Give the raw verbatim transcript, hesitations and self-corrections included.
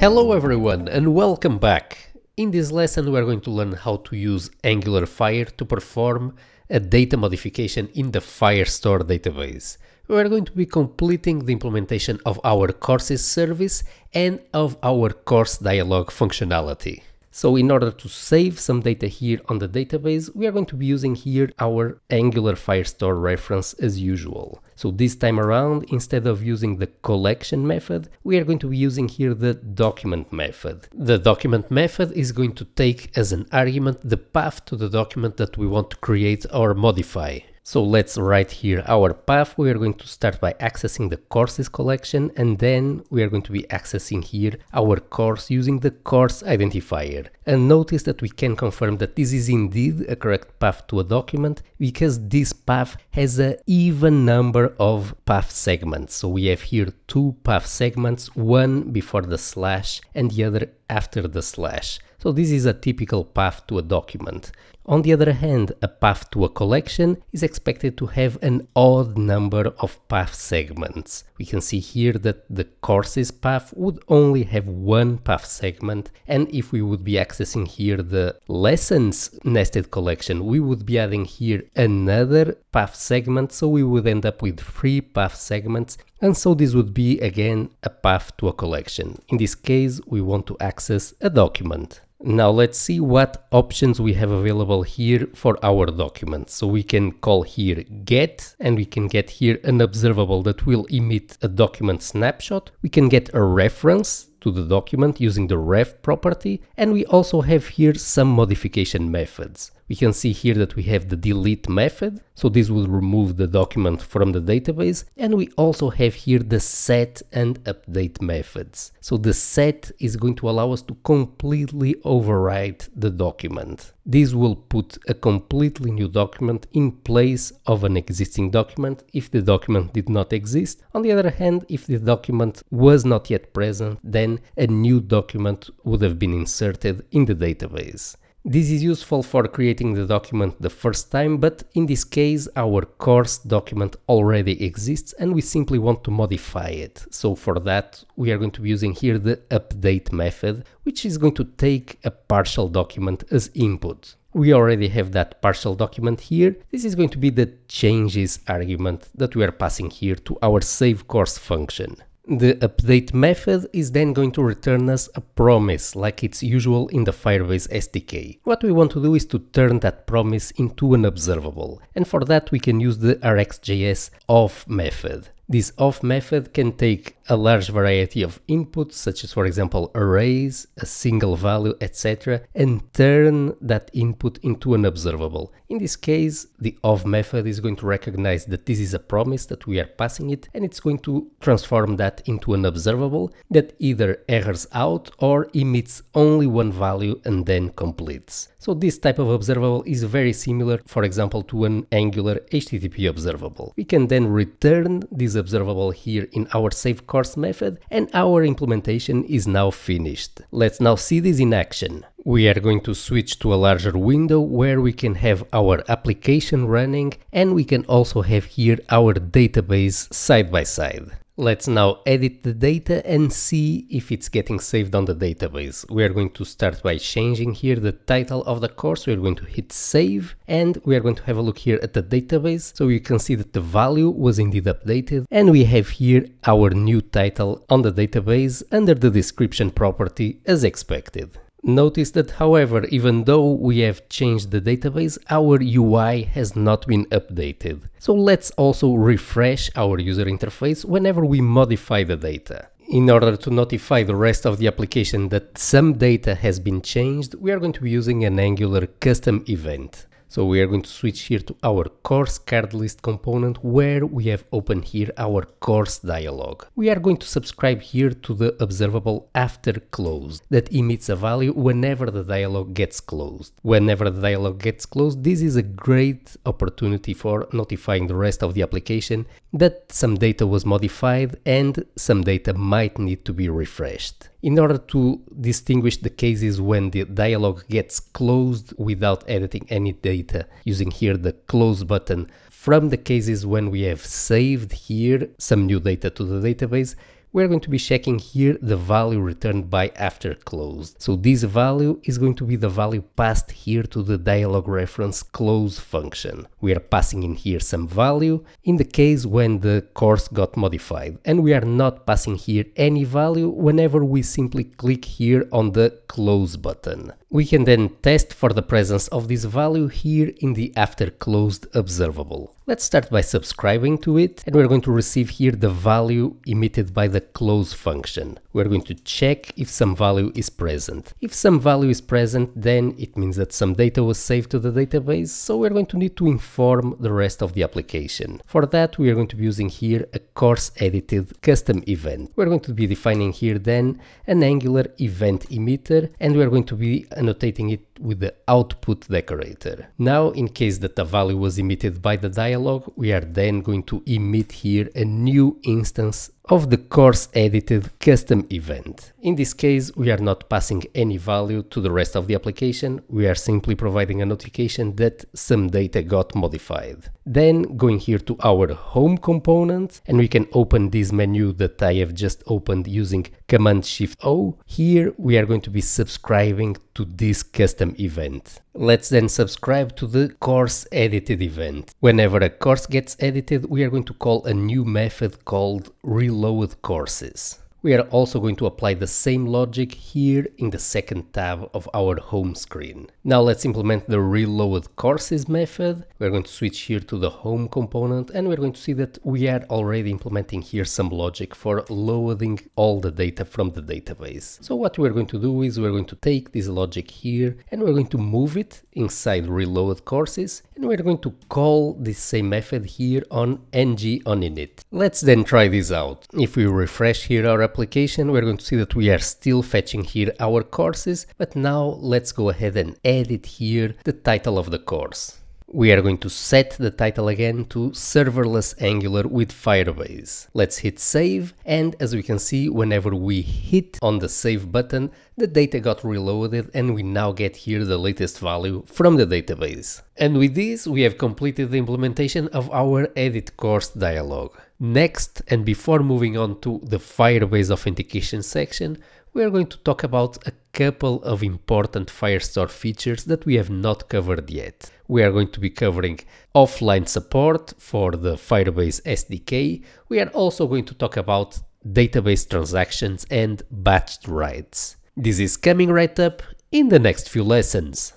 Hello everyone and welcome back! In this lesson we are going to learn how to use Angular Fire to perform a data modification in the Firestore database. We are going to be completing the implementation of our courses service and of our course dialog functionality. So in order to save some data here on the database, we are going to be using here our Angular Firestore reference as usual. So this time around, instead of using the collection method, we are going to be using here the document method. The document method is going to take as an argument the path to the document that we want to create or modify. So let's write here our path. We are going to start by accessing the courses collection, and then we are going to be accessing here our course using the course identifier. And notice that we can confirm that this is indeed a correct path to a document because this path has an even number of path segments. So we have here two path segments, one before the slash and the other after the slash. So this is a typical path to a document. On the other hand, a path to a collection is expected to have an odd number of path segments. We can see here that the courses path would only have one path segment, and if we would be accessing here the lessons nested collection, we would be adding here another path segment, so we would end up with three path segments. And so this would be, again, a path to a collection. In this case, we want to access a document. Now let's see what options we have available here for our document. So we can call here get, and we can get here an observable that will emit a document snapshot. We can get a reference to the document using the ref property, and we also have here some modification methods. We can see here that we have the delete method, so this will remove the document from the database, and we also have here the set and update methods. So the set is going to allow us to completely overwrite the document. This will put a completely new document in place of an existing document if the document did not exist. On the other hand, if the document was not yet present, then a new document would have been inserted in the database. This is useful for creating the document the first time, but in this case our course document already exists and we simply want to modify it. So for that we are going to be using here the update method, which is going to take a partial document as input. We already have that partial document here. This is going to be the changes argument that we are passing here to our save course function. The update method is then going to return us a promise, like it's usual in the Firebase S D K. What we want to do is to turn that promise into an observable, and for that we can use the RxJS off method. This off method can take a large variety of inputs, such as for example arrays, a single value, et cetera, and turn that input into an observable. In this case, the off method is going to recognize that this is a promise that we are passing it, and it's going to transform that into an observable that either errors out or emits only one value and then completes. So this type of observable is very similar, for example, to an Angular H T T P observable. We can then return this observable here in our save course method, and our implementation is now finished. Let's now see this in action. We are going to switch to a larger window where we can have our application running, and we can also have here our database side by side. Let's now edit the data and see if it's getting saved on the database. We are going to start by changing here the title of the course. We are going to hit save, and we are going to have a look here at the database. So you can see that the value was indeed updated, and we have here our new title on the database under the description property as expected. Notice that, however, even though we have changed the database, our U I has not been updated. So let's also refresh our user interface whenever we modify the data. In order to notify the rest of the application that some data has been changed, we are going to be using an Angular custom event. So we are going to switch here to our course card list component, where we have open here our course dialog. We are going to subscribe here to the observable after closed that emits a value whenever the dialog gets closed. Whenever the dialog gets closed, this is a great opportunity for notifying the rest of the application that some data was modified and some data might need to be refreshed. In order to distinguish the cases when the dialog gets closed without editing any data, using here the close button, from the cases when we have saved here some new data to the database, we're going to be checking here the value returned by after closed. So this value is going to be the value passed here to the dialog reference close function. We are passing in here some value in the case when the course got modified, and we are not passing here any value whenever we simply click here on the close button. We can then test for the presence of this value here in the after closed observable. Let's start by subscribing to it, and we're going to receive here the value emitted by the close function. We're going to check if some value is present. If some value is present, then it means that some data was saved to the database, so we're going to need to inform the rest of the application. For that, we are going to be using here a course edited custom event. We're going to be defining here then an Angular event emitter, and we're going to be annotating it with the output decorator. Now, in case that a value was emitted by the dialog, we are then going to emit here a new instance of the course edited custom event. In this case, we are not passing any value to the rest of the application. We are simply providing a notification that some data got modified. Then going here to our home component, and we can open this menu that I have just opened using Command Shift O. Here we are going to be subscribing to this custom event. Let's then subscribe to the course edited event. Whenever a course gets edited, we are going to call a new method called reload Load courses. We are also going to apply the same logic here in the second tab of our home screen. Now let's implement the reload courses method. We're going to switch here to the home component, and we're going to see that we are already implementing here some logic for loading all the data from the database. So what we're going to do is we're going to take this logic here, and we're going to move it inside reload courses, and we're going to call this same method here on ng-onInit. Let's then try this out. If we refresh here our application, we're going to see that we are still fetching here our courses, but now let's go ahead and edit here the title of the course. We are going to set the title again to Serverless Angular with Firebase. Let's hit save, and as we can see, whenever we hit on the save button, the data got reloaded, and we now get here the latest value from the database. And with this, we have completed the implementation of our edit course dialog. Next, and before moving on to the Firebase authentication section, we are going to talk about a couple of important Firestore features that we have not covered yet. We are going to be covering offline support for the Firebase S D K. We are also going to talk about database transactions and batched writes. This is coming right up in the next few lessons.